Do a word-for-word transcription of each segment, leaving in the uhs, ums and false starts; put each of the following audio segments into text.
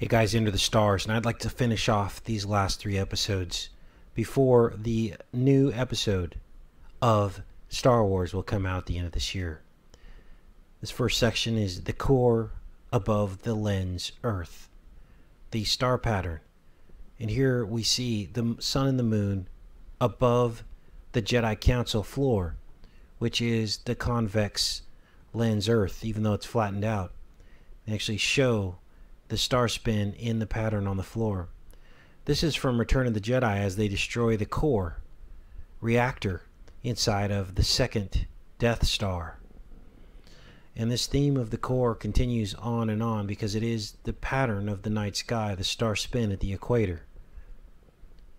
Hey guys, Into the Stars, and I'd like to finish off these last three episodes before the new episode of Star Wars will come out at the end of this year. This first section is the core above the lens Earth, the star pattern. And here we see the sun and the moon above the Jedi Council floor, which is the convex lens Earth, even though it's flattened out. They actually show the star spin in the pattern on the floor. This is from Return of the Jedi as they destroy the core reactor inside of the second Death Star. And this theme of the core continues on and on because it is the pattern of the night sky, the star spin at the equator.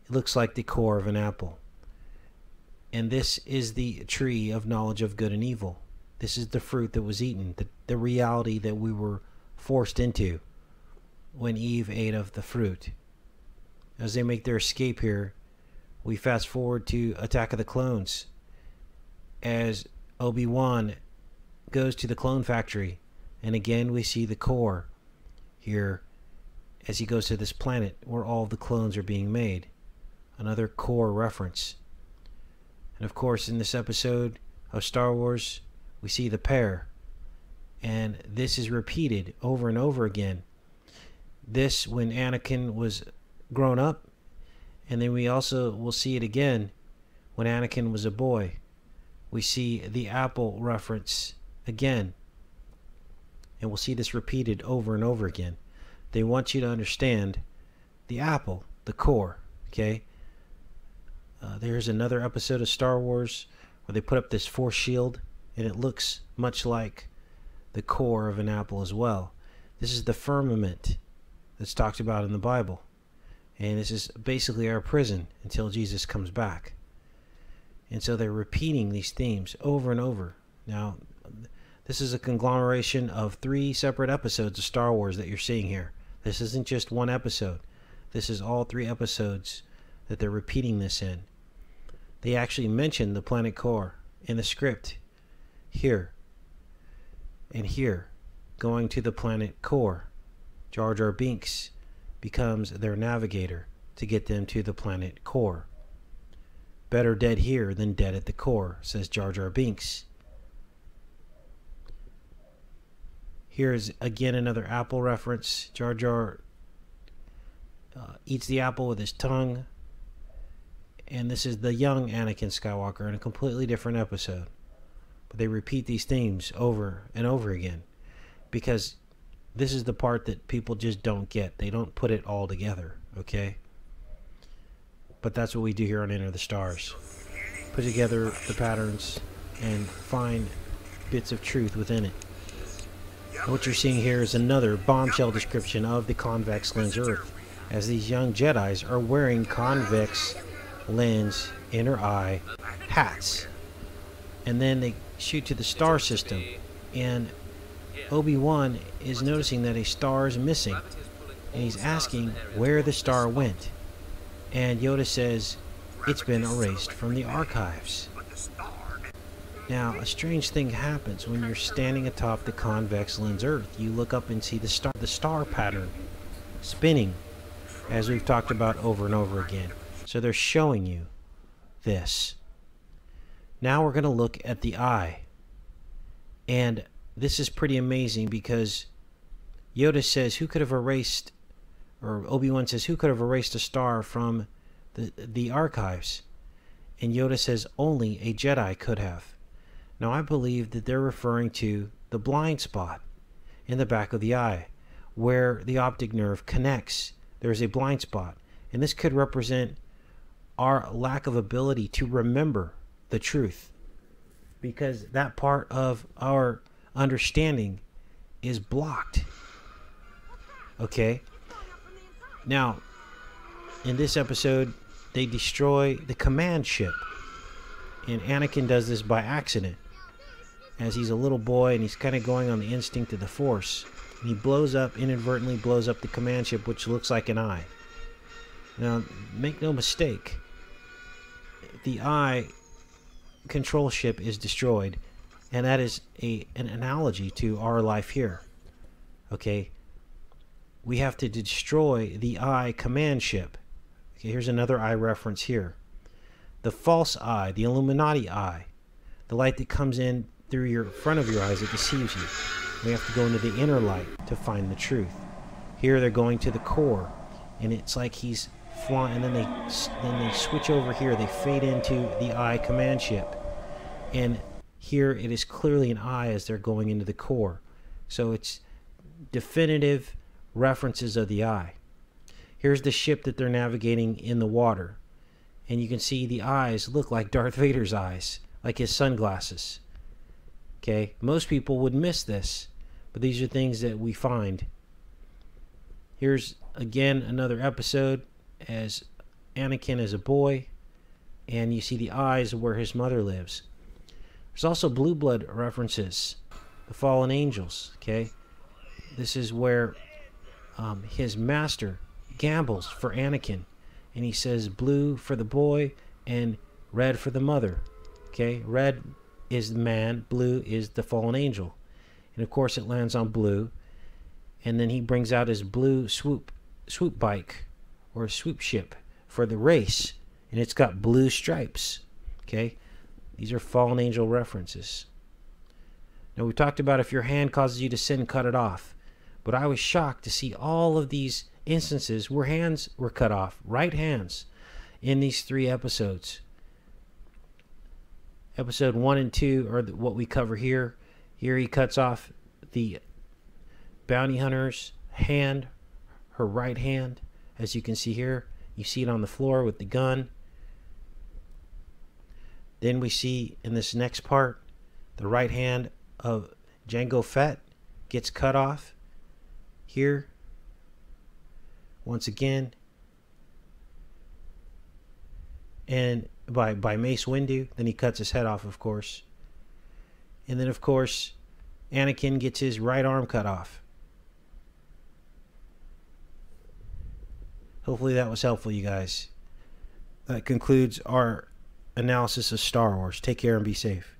It looks like the core of an apple. And this is the tree of knowledge of good and evil. This is the fruit that was eaten, the, the reality that we were forced into when Eve ate of the fruit. As they make their escape here, we fast forward to Attack of the Clones as Obi-Wan goes to the clone factory, and again we see the core here as he goes to this planet where all the clones are being made. Another core reference. And of course, in this episode of Star Wars, we see the pair, and this is repeated over and over again. This when Anakin was grown up, and then we also will see it again when Anakin was a boy. We see the apple reference again, and we'll see this repeated over and over again. They want you to understand the apple, the core, okay? Uh, there's another episode of Star Wars where they put up this force shield, and it looks much like the core of an apple as well. This is the firmament that's talked about in the Bible, and this is basically our prison until Jesus comes back. And so they're repeating these themes over and over. Now, this is a conglomeration of three separate episodes of Star Wars that you're seeing here. This isn't just one episode. This is all three episodes that they're repeating this in. They actually mention the planet core in the script here and here, going to the planet core. Jar Jar Binks becomes their navigator to get them to the planet core. Better dead here than dead at the core, says Jar Jar Binks. Here's again another apple reference. Jar Jar uh, eats the apple with his tongue, and this is the young Anakin Skywalker in a completely different episode. But they repeat these themes over and over again because this is the part that people just don't get. They don't put it all together, okay? But that's what we do here on Enter the Stars. Put together the patterns and find bits of truth within it. And what you're seeing here is another bombshell description of the convex lens Earth, as these young Jedis are wearing convex lens inner eye hats. And then they shoot to the star system, and Obi-Wan is noticing that a star is missing, and he's asking where the star went. And Yoda says, it's been erased from the archives. Now, a strange thing happens when you're standing atop the convex lens Earth. You look up and see the star, the star pattern spinning, as we've talked about over and over again. So they're showing you this. Now we're going to look at the eye. And this is pretty amazing because Yoda says, who could have erased, or Obi-Wan says, who could have erased a star from the, the archives? And Yoda says, only a Jedi could have. Now I believe that they're referring to the blind spot in the back of the eye, where the optic nerve connects. There's a blind spot. And this could represent our lack of ability to remember the truth, because that part of our understanding is blocked, okay? Now, in this episode, they destroy the command ship, and Anakin does this by accident, as he's a little boy and he's kind of going on the instinct of the Force, and he blows up, inadvertently blows up the command ship, which looks like an eye. Now, make no mistake, the eye control ship is destroyed, and that is a an analogy to our life here, okay? we have to destroy the Eye command ship. Okay, here's another Eye reference here. The false Eye, the Illuminati Eye, the light that comes in through your front of your eyes that deceives you. We have to go into the inner light to find the truth. Here they're going to the core, and it's like he's flying, and then they then they switch over here. They fade into the Eye command ship, and here it is clearly an Eye as they're going into the core. So it's definitive references of the Eye. Here's the ship that they're navigating in the water. And you can see the eyes look like Darth Vader's eyes, like his sunglasses. Okay, most people would miss this, but these are things that we find. Here's again another episode as Anakin is a boy, and you see the eyes where his mother lives. There's also Blue Blood references, the fallen angels. Okay, this is where um, his master gambles for Anakin. And he says blue for the boy and red for the mother. Okay, red is the man, blue is the fallen angel. And of course it lands on blue. And then he brings out his blue swoop swoop bike or swoop ship for the race. And it's got blue stripes. Okay, these are fallen angel references. Now we talked about if your hand causes you to sin, cut it off. But I was shocked to see all of these instances where hands were cut off, right hands, in these three episodes. Episode one and two are what we cover here. Here he cuts off the bounty hunter's hand, her right hand, as you can see here. You see it on the floor with the gun. Then we see in this next part, the right hand of Django Fett gets cut off here. Once again, and by by Mace Windu, then he cuts his head off, of course. And then, of course, Anakin gets his right arm cut off. Hopefully that was helpful, you guys. That concludes our analysis of Star Wars. Take care and be safe.